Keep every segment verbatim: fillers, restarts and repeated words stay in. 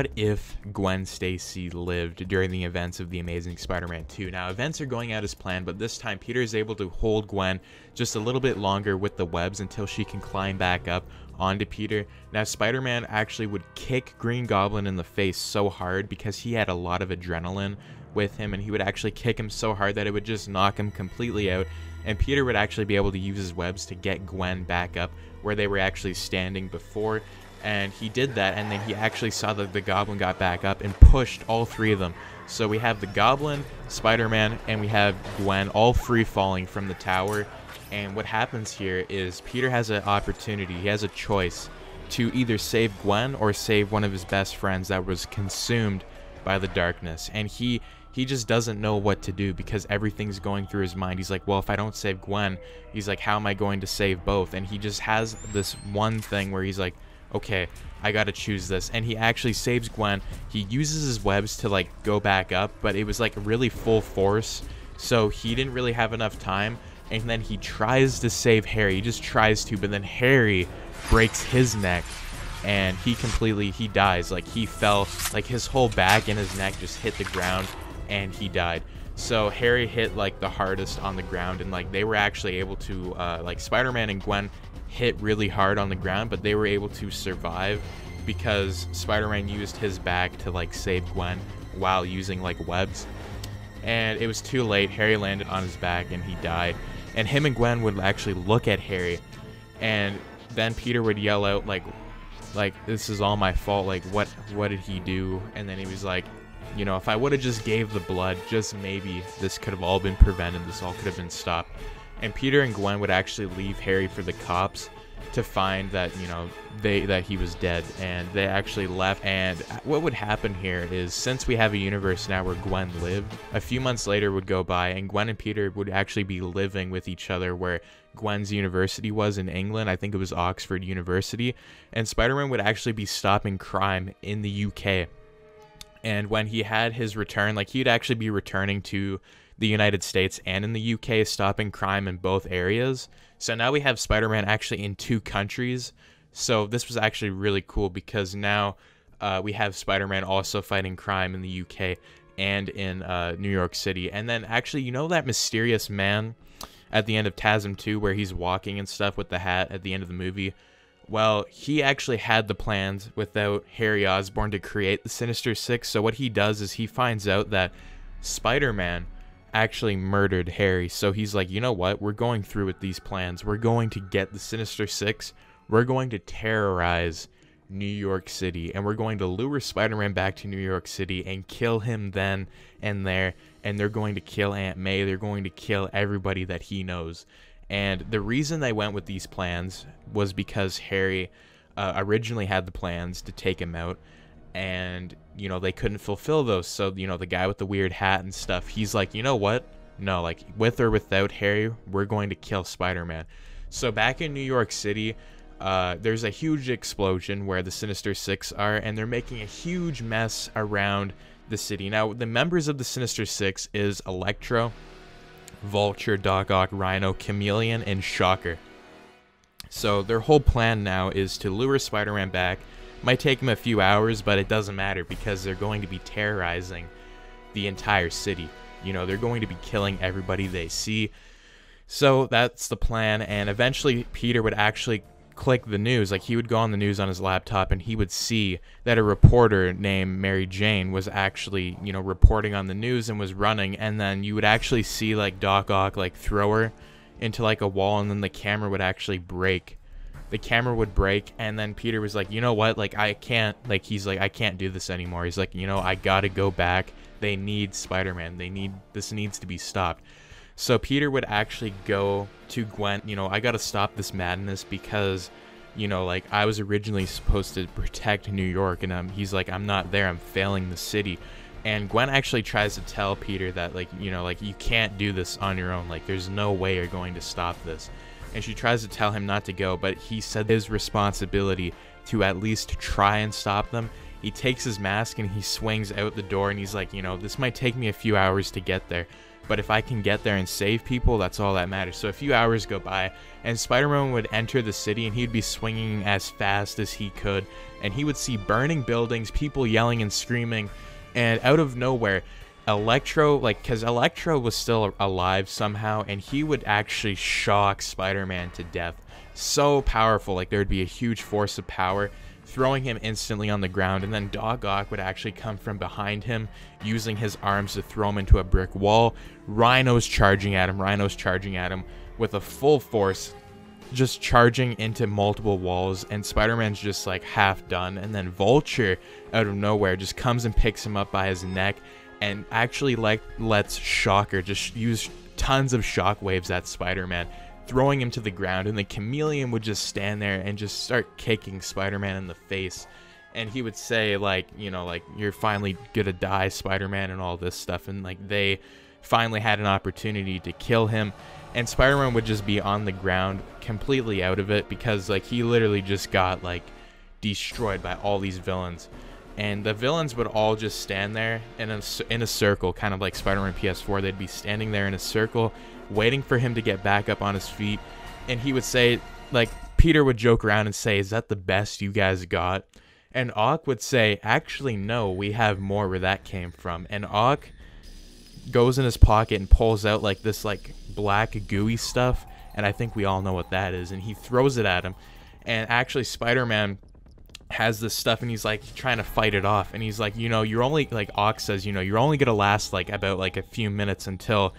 what if Gwen Stacy lived during the events of The Amazing Spider-Man two? Now, events are going out as planned, but this time Peter is able to hold Gwen just a little bit longer with the webs until she can climb back up onto Peter. Now, Spider-Man actually would kick Green Goblin in the face so hard because he had a lot of adrenaline with him, and he would actually kick him so hard that it would just knock him completely out, and Peter would actually be able to use his webs to get Gwen back up where they were actually standing before. And he did that, and then he actually saw that the Goblin got back up and pushed all three of them. So we have the Goblin, Spider-Man, and we have Gwen all free falling from the tower. And what happens here is Peter has an opportunity, he has a choice to either save Gwen or save one of his best friends that was consumed by the darkness. And he he just doesn't know what to do because everything's going through his mind. He's like, well, if I don't save Gwen, he's like, how am I going to save both? And he just has this one thing where he's like, okay, I gotta choose this. And he actually saves Gwen. He uses his webs to like go back up, but it was like really full force, so he didn't really have enough time. And then he tries to save Harry, he just tries to, but then Harry breaks his neck and he completely, he dies. Like he fell, like his whole back and his neck just hit the ground and he died. So Harry hit like the hardest on the ground, and like they were actually able to, uh, like Spider-Man and Gwen hit really hard on the ground, but they were able to survive because Spider-Man used his back to like save Gwen while using like webs. And it was too late, Harry landed on his back and he died. And him and Gwen would actually look at Harry, and then Peter would yell out like, like this is all my fault, like what what did he do? And then he was like, you know, if I would have just gave the blood, just maybe this could have all been prevented, this all could have been stopped. And Peter and Gwen would actually leave Harry for the cops to find that, you know, they that he was dead, and they actually left. And what would happen here is, since we have a universe now where Gwen lived, a few months later would go by, and Gwen and Peter would actually be living with each other where Gwen's university was in England. I think it was Oxford University. And Spider-Man would actually be stopping crime in the U K. And when he had his return, like he'd actually be returning to the United States and in the U K, stopping crime in both areas. So now we have Spider-Man actually in two countries. So this was actually really cool because now uh, we have Spider-Man also fighting crime in the U K and in uh, New York City. And then actually, you know that mysterious man at the end of TASM two where he's walking and stuff with the hat at the end of the movie? Well, he actually had the plans without Harry Osborn to create the Sinister Six. So what he does is he finds out that Spider-Man actually murdered Harry. So he's like, you know what? We're going through with these plans. We're going to get the Sinister Six. We're going to terrorize New York City, and we're going to lure Spider-Man back to New York City and kill him then and there. And they're going to kill Aunt May. They're going to kill everybody that he knows. And the reason they went with these plans was because Harry uh, originally had the plans to take him out, and you know, they couldn't fulfill those. So, you know, the guy with the weird hat and stuff, he's like, you know what? No, like with or without Harry, we're going to kill Spider-Man. So back in New York City, uh, there's a huge explosion where the Sinister Six are, and they're making a huge mess around the city. Now, the members of the Sinister Six is Electro, Vulture, Doc Ock, Rhino, Chameleon, and Shocker. So their whole plan now is to lure Spider-Man back. Might take them a few hours, but it doesn't matter because they're going to be terrorizing the entire city. You know, they're going to be killing everybody they see. So that's the plan. And eventually Peter would actually click the news. Like he would go on the news on his laptop, and he would see that a reporter named Mary Jane was actually, you know, reporting on the news and was running. And then you would actually see like Doc Ock like throw her into like a wall, and then the camera would actually break. The camera would break, and then Peter was like, you know what, like I can't, like he's like, I can't do this anymore. He's like, you know, I gotta go back. They need Spider-Man. They need, this needs to be stopped. So Peter would actually go to Gwen, you know, I gotta stop this madness because, you know, like I was originally supposed to protect New York, and um, he's like, I'm not there, I'm failing the city. And Gwen actually tries to tell Peter that, like, you know, like you can't do this on your own. Like there's no way you're going to stop this. And she tries to tell him not to go, but he said his responsibility to at least try and stop them. He takes his mask and he swings out the door, and he's like, you know, this might take me a few hours to get there, but if I can get there and save people, that's all that matters. So a few hours go by, and Spider-Man would enter the city, and he'd be swinging as fast as he could, and he would see burning buildings, people yelling and screaming, and out of nowhere, Electro, like, because Electro was still alive somehow, and he would actually shock Spider-Man to death. So powerful, like, there would be a huge force of power, throwing him instantly on the ground, and then Doc Ock would actually come from behind him, using his arms to throw him into a brick wall. Rhino's charging at him, Rhino's charging at him with a full force, just charging into multiple walls, and Spider-Man's just like half done, and then Vulture out of nowhere just comes and picks him up by his neck, and actually like lets Shocker just use tons of shockwaves at Spider-Man, throwing him to the ground, and the Chameleon would just stand there and just start kicking Spider-Man in the face, and he would say, like, you know, like, you're finally gonna die, Spider-Man, and all this stuff, and like they finally had an opportunity to kill him, and Spider-Man would just be on the ground completely out of it, because like he literally just got like destroyed by all these villains. And the villains would all just stand there in a, in a circle, kind of like Spider-Man P S four. They'd be standing there in a circle, waiting for him to get back up on his feet. And he would say, like, Peter would joke around and say, is that the best you guys got? And Ock would say, actually, no, we have more where that came from. And Ock goes in his pocket and pulls out, like, this, like, black gooey stuff. And I think we all know what that is. And he throws it at him. And actually, Spider-Man has this stuff, and he's like trying to fight it off, and he's like, you know, you're only, like, Ock says, you know, you're only gonna last like about like a few minutes until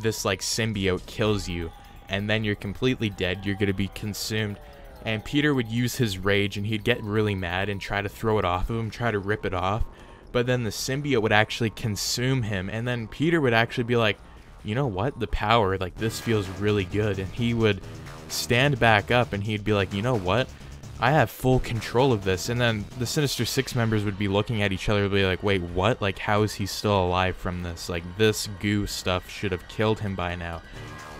this like symbiote kills you, and then you're completely dead, you're gonna be consumed. And Peter would use his rage, and he'd get really mad and try to throw it off of him, try to rip it off, but then the symbiote would actually consume him, and then Peter would actually be like, you know what, the power, like, this feels really good, and he would stand back up, and he'd be like, you know what, I have full control of this. And then the Sinister Six members would be looking at each other, be like, wait, what? Like, how is he still alive from this? Like, this goo stuff should have killed him by now.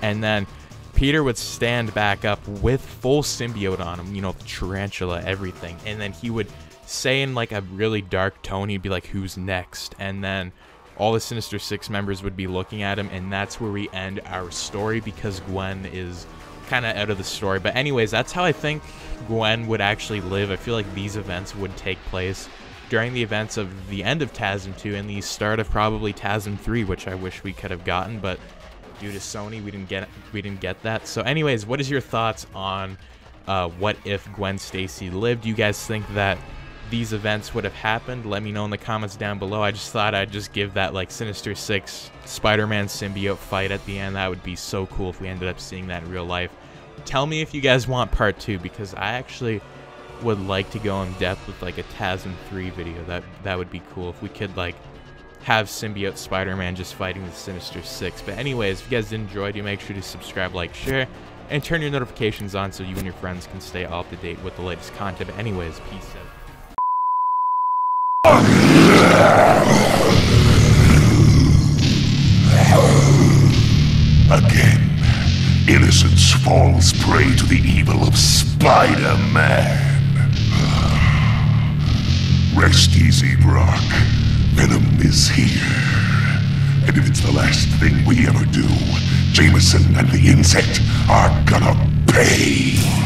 And then Peter would stand back up with full symbiote on him, you know, tarantula, everything. And then he would say in, like, a really dark tone, he'd be like, who's next? And then all the Sinister Six members would be looking at him, and that's where we end our story, because Gwen is kind of out of the story. But anyways, that's how I think Gwen would actually live. I feel like these events would take place during the events of the end of TASM two and the start of probably TASM three, which I wish we could have gotten, but due to Sony, we didn't get we didn't get that. So anyways, what is your thoughts on uh, what if Gwen Stacy lived? Do you guys think that these events would have happened? Let me know in the comments down below. I just thought I'd just give that, like, Sinister Six Spider-Man symbiote fight at the end. That would be so cool if we ended up seeing that in real life. Tell me if you guys want part two, because I actually would like to go in depth with, like, a TASM three video. That that would be cool if we could, like, have symbiote Spider-Man just fighting the Sinister Six. But anyways, if you guys enjoyed, do make sure to subscribe, like, share, and turn your notifications on so you and your friends can stay up to date with the latest content. But anyways, peace out. Again, innocence falls prey to the evil of Spider-Man. Rest easy, Brock. Venom is here. And if it's the last thing we ever do, Jameson and the insect are gonna pay.